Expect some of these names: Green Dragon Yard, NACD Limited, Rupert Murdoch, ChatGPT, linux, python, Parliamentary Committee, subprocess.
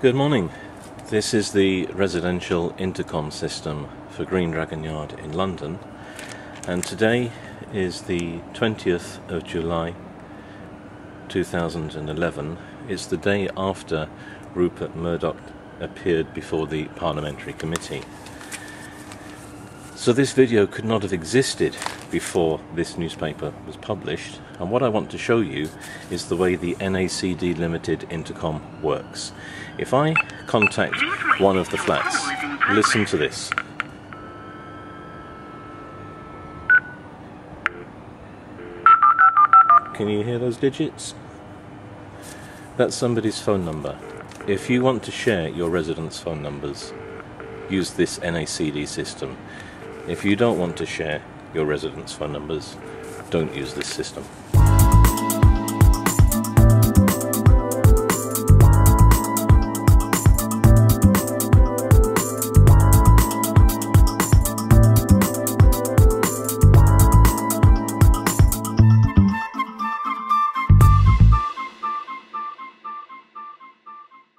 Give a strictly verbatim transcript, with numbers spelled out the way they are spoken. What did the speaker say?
Good morning. This is the residential intercom system for Green Dragon Yard in London, and today is the twentieth of July two thousand eleven. It's the day after Rupert Murdoch appeared before the Parliamentary Committee. So this video could not have existed before this newspaper was published, and what I want to show you is the way the N A C D Limited intercom works. If I contact one of the flats, listen to this. Can you hear those digits? That's somebody's phone number. If you want to share your residents' phone numbers, use this N A C D system. If you don't want to share your residents' phone numbers, don't use this system.